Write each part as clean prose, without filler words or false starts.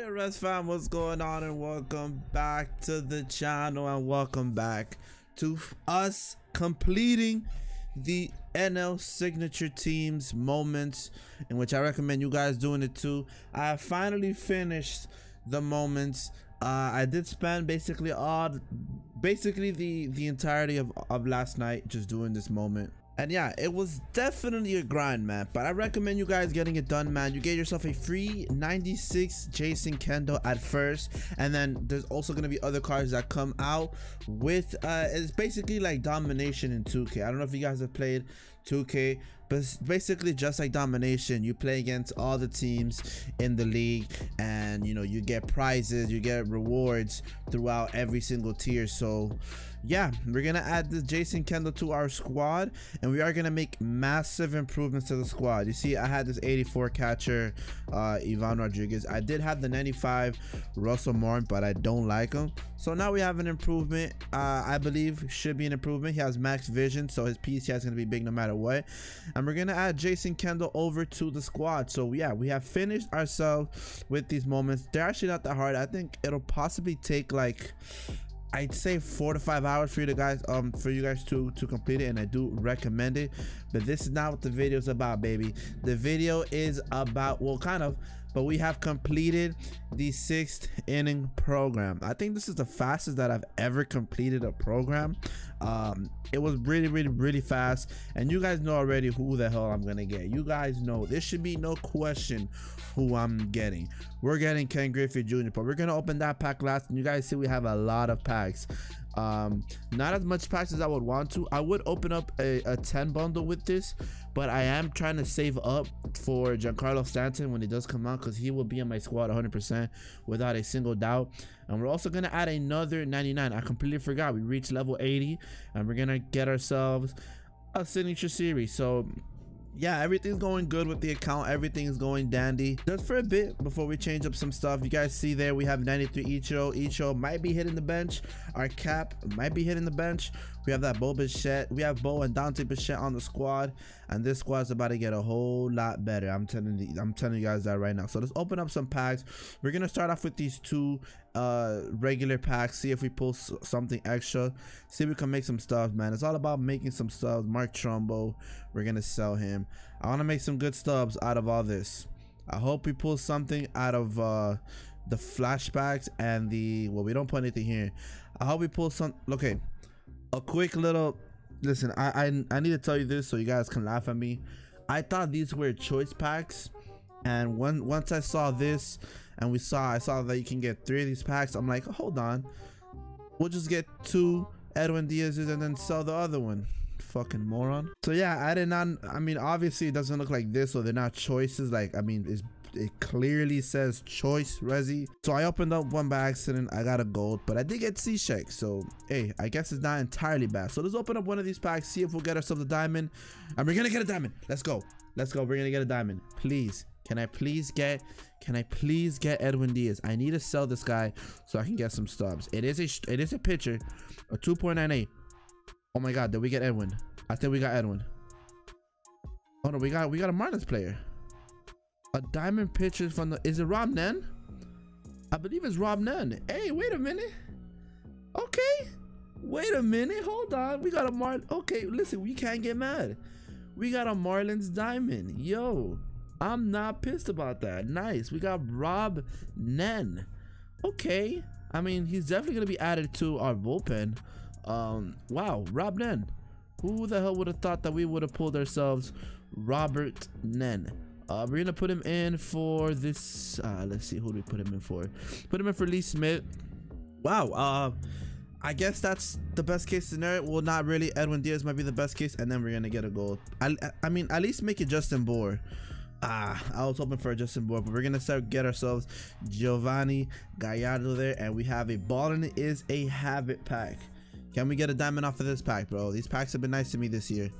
Yo, Reds fam, what's going on, and welcome back to the channel, and welcome back to us completing the NL signature teams moments, in which I recommend you guys doing it too. I finally finished the moments. I did spend basically the entirety of last night just doing this moment. And yeah, it was definitely a grind, man, but I recommend you guys getting it done, man. You get yourself a free 96 Jason Kendall at first, and then there's also going to be other cards that come out with it's basically like domination in 2K. I don't know if you guys have played 2K, but it's basically just like domination. You play against all the teams in the league, and you know, you get prizes, you get rewards throughout every single tier. So yeah, we're gonna add this Jason Kendall to our squad, and we are gonna make massive improvements to the squad. You see, I had this 84 catcher Ivan Rodriguez. I did have the 95 Russell Martin, but I don't like him, so now we have an improvement. I believe should be an improvement. He has max vision, so his PCI is gonna be big no matter what. And we're gonna add Jason Kendall over to the squad. So yeah, we have finished ourselves with these moments. They're actually not that hard. I think it'll possibly take like, I'd say 4 to 5 hours for you guys to complete it, and I do recommend it. But this is not what the video is about, baby. The video is about, well, kind of, but we have completed the 6th inning program. I think this is the fastest that I've ever completed a program. It was really fast, and you guys know already who the hell I'm gonna get. You guys know there should be no question who I'm getting. We're getting Ken Griffey Jr, but we're gonna open that pack last, and you guys see we have a lot of packs. Not as much packs as I would want to. I would open up a 10 bundle with this, but I am trying to save up for Giancarlo Stanton when he does come out, because he will be in my squad 100% without a single doubt. And we're also going to add another 99. I completely forgot we reached level 80, and we're going to get ourselves a signature series. So yeah, everything's going good with the account. Everything is going dandy. Just for a bit before we change up some stuff. You guys see there we have 93 Ichiro. Ichiro might be hitting the bench. Our cap might be hitting the bench. We have that Bo Bichette. We have Bo and Dante Bichette on the squad, and this squad's about to get a whole lot better. I'm telling you guys that right now. So let's open up some packs. We're gonna start off with these two regular packs, see if we pull something extra, see if we can make some stuff, man. It's all about making some stuff. Mark Trumbo, we're gonna sell him. I want to make some good stubs out of all this. I hope we pull something out of the flashbacks and the, well, we don't put anything here. I hope we pull some. Okay, a quick little listen, I need to tell you this so you guys can laugh at me. I thought these were choice packs, and once I saw this, and I saw that you can get 3 of these packs, I'm like, hold on, we'll just get 2 Edwin Diaz's and then sell the other one. Fucking moron. So yeah, I mean obviously it doesn't look like this, so they're not choices. Like, I mean, it clearly says choice resi. So I opened up one by accident. I got a gold, but I did get C-Shake, so hey, I guess it's not entirely bad. So let's open up one of these packs, see if we'll get ourselves a diamond, and we're gonna get a diamond. Let's go. We're gonna get a diamond. Please, can I please get Edwin Diaz? I need to sell this guy so I can get some stubs. It is a pitcher, a 2.98. oh my god, did we get Edwin? I think we got Edwin. Oh no, we got a Marlins player, a diamond pitcher from the, is it Robb Nen? I believe it's Robb Nen. Hey, wait a minute. Okay, wait a minute, hold on, we got a okay, listen, we can't get mad. We got a Marlins diamond. Yo, I'm not pissed about that. Nice. We got Robb Nen. Okay. I mean, he's definitely going to be added to our bullpen. Wow. Robb Nen. Who the hell would have thought that we would have pulled ourselves Robert Nen? We're going to put him in for this. Let's see. Who do we put him in for? Put him in for Lee Smith. Wow. I guess that's the best case scenario. Well, not really. Edwin Diaz might be the best case. And then we're going to get a goal. I mean, at least make it Justin Bour. I was hoping for a Justin Bour, but we're gonna get ourselves Giovanni Gallardo there, and we have a ball, and it is a habit pack. Can we get a diamond off of this pack, bro? These packs have been nice to me this year.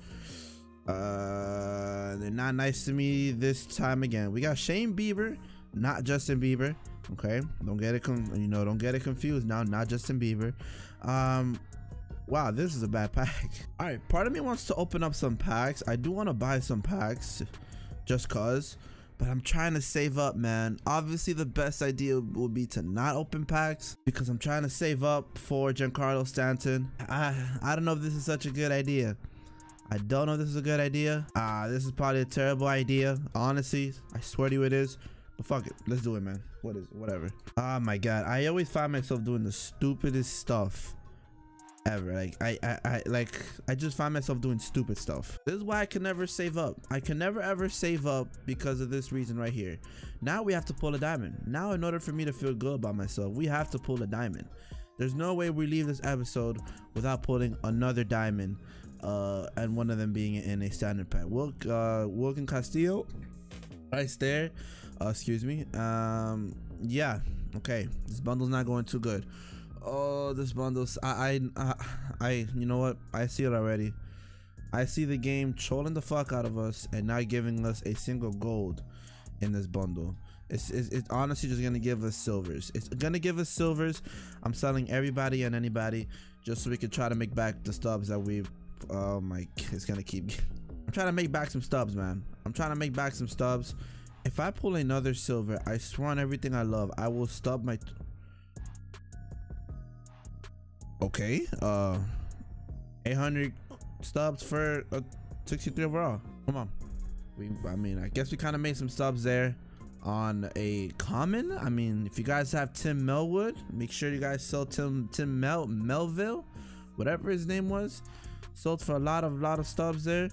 They're not nice to me this time again. We got Shane Bieber, not Justin Bieber. Okay, don't get it confused now. Not Justin Bieber. Wow, this is a bad pack. All right, part of me wants to open up some packs. I do want to buy some packs. Just cause but I'm trying to save up, man. Obviously, the best idea would be to not open packs because I'm trying to save up for Giancarlo Stanton. I don't know if this is such a good idea. I don't know if this is a good idea. This is probably a terrible idea. Honestly, I swear to you it is. But fuck it. Let's do it, man. What is it? Whatever. Oh, my God. I always find myself doing the stupidest stuff ever. Like, I just find myself doing stupid stuff. This is why I can never save up. I can never, ever save up because of this reason right here. Now we have to pull a diamond. Now, in order for me to feel good about myself, we have to pull a diamond. There's no way we leave this episode without pulling another diamond. And one of them being in a standard pack. Wilken Castillo, right there. Excuse me. Yeah. Okay. This bundle's not going too good. Oh, this bundle's. You know what? I see it already. I see the game trolling the fuck out of us and not giving us a single gold in this bundle. It's honestly just gonna give us silvers. It's gonna give us silvers. I'm selling everybody and anybody just so we can try to make back the stubs that we've. Oh my, it's gonna keep. I'm trying to make back some stubs, man. I'm trying to make back some stubs. If I pull another silver, I swear on everything I love, I will stub my. Okay, 800 stubs for a 63 overall. Come on. I mean, I guess we kind of made some stubs there on a common. I mean, if you guys have Tim Melwood, make sure you guys sell Tim Melville, whatever his name was. Sold for a lot of stubs there.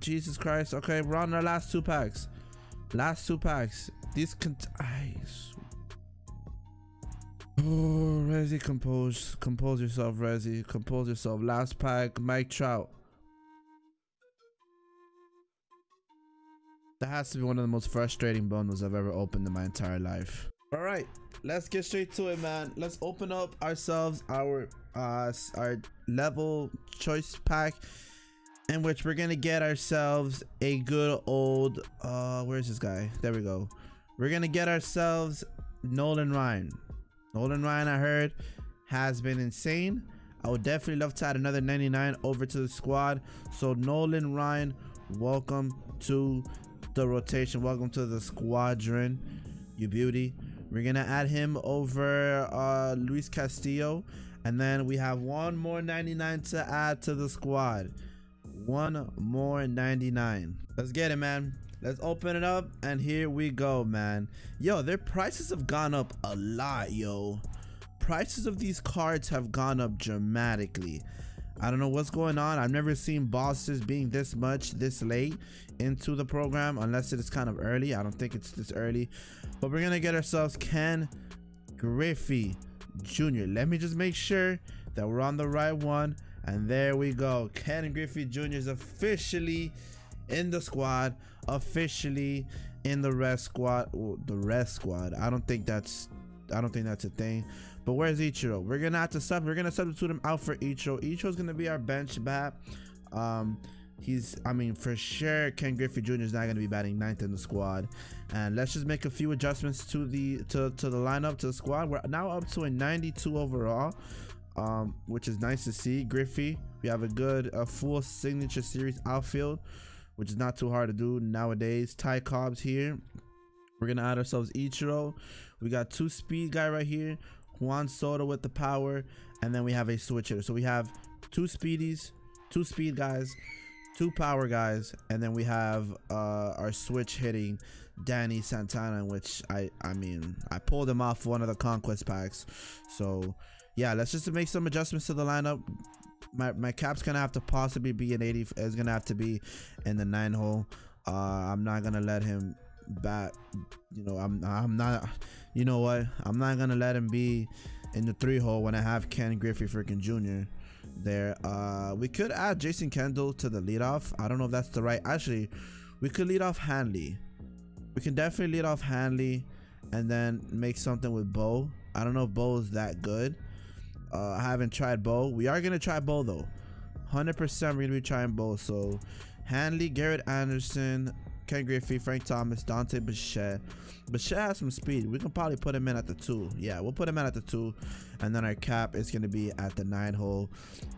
Jesus Christ. Okay, we're on our last two packs. Last two packs. These can. Oh, Rezzy, compose yourself, Rezzy. Compose yourself. Last pack, Mike Trout. That has to be one of the most frustrating bundles I've ever opened in my entire life. All right, let's get straight to it, man. Let's open up ourselves our level choice pack, in which we're gonna get ourselves a good old where's this guy? There we go. We're gonna get ourselves Nolan Ryan. Nolan Ryan, I heard, has been insane. I would definitely love to add another 99 over to the squad. So Nolan Ryan, welcome to the rotation. Welcome to the squadron, you beauty. We're gonna add him over Luis Castillo, and then we have one more 99 to add to the squad. One more 99. Let's get it, man. Let's open it up, and here we go, man. Yo, their prices have gone up a lot, yo. Prices of these cards have gone up dramatically. I don't know what's going on. I've never seen bosses being this much this late into the program, unless it is kind of early. I don't think it's this early, but we're gonna get ourselves Ken Griffey Jr. Let me just make sure that we're on the right one, and there we go. Ken Griffey Jr. is officially in the squad, officially in the rest squad. Well, the rest squad. I don't think that's a thing. But where's Ichiro? We're gonna have to sub. We're gonna substitute him out for Ichiro. Ichiro's gonna be our bench bat. I mean, for sure, Ken Griffey Jr. is not gonna be batting ninth in the squad. And let's just make a few adjustments to the lineup, to the squad. We're now up to a 92 overall, which is nice to see. Griffey, we have a full signature series outfield, which is not too hard to do nowadays. Ty Cobb's here. We're gonna add ourselves Ichiro. We got two speed guy right here. Juan Soto with the power, and then we have a switch hitter. So we have two speedies, two speed guys, two power guys, and then we have our switch hitting Danny Santana, which I mean, I pulled him off one of the conquest packs. So yeah, let's just make some adjustments to the lineup. My cap's gonna have to possibly be an 80. It's gonna have to be in the 9 hole. I'm not gonna let him bat, you know. I'm not, you know what, I'm not gonna let him be in the 3 hole when I have Ken Griffey freaking Jr. there. We could add Jason Kendall to the leadoff. I don't know if that's the right. Actually, we could lead off Hanley. We can definitely lead off Hanley and then make something with Bo. I don't know if Bo is that good. I haven't tried Bo. We are gonna try Bo though. 100% we're gonna be trying Bo. So Hanley, Garrett Anderson, Ken Griffey, Frank Thomas, Dante Bichette. Bichette has some speed. We can probably put him in at the 2. Yeah, we'll put him in at the 2. And then our cap is going to be at the 9 hole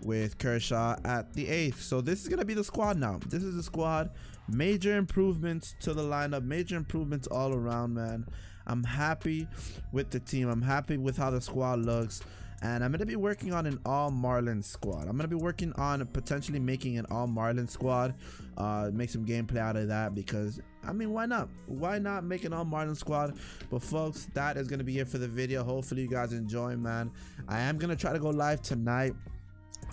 with Kershaw at the 8th. So this is going to be the squad now. This is the squad. Major improvements to the lineup, major improvements all around, man. I'm happy with the team. I'm happy with how the squad looks. And I'm going to be working on an all-Marlins squad. I'm going to be working on potentially making an all-Marlins squad. Make some gameplay out of that because, I mean, why not? Why not make an all-Marlins squad? But, folks, that is going to be it for the video. Hopefully, you guys enjoy, man. I am going to try to go live tonight.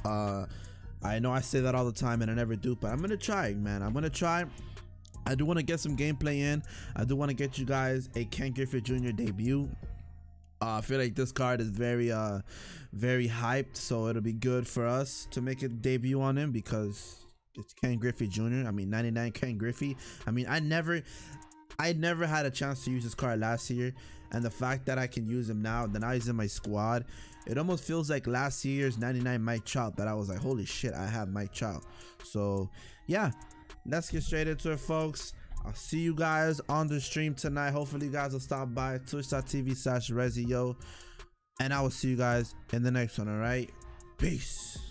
I know I say that all the time, and I never do. But I'm going to try, man. I'm going to try. I do want to get some gameplay in. I do want to get you guys a Ken Griffey Jr. debut. I feel like this card is very hyped, so it'll be good for us to make a debut on him because it's Ken Griffey Jr. I mean, 99 Ken Griffey. I mean, I never had a chance to use this card last year, and the fact that I can use him now, then I use him in my squad, it almost feels like last year's 99 Mike Trout that I was like, holy shit, I have Mike Trout. So, yeah, let's get straight into it, folks. I'll see you guys on the stream tonight. Hopefully, you guys will stop by twitch.tv/ReziYo. And I will see you guys in the next one, all right? Peace.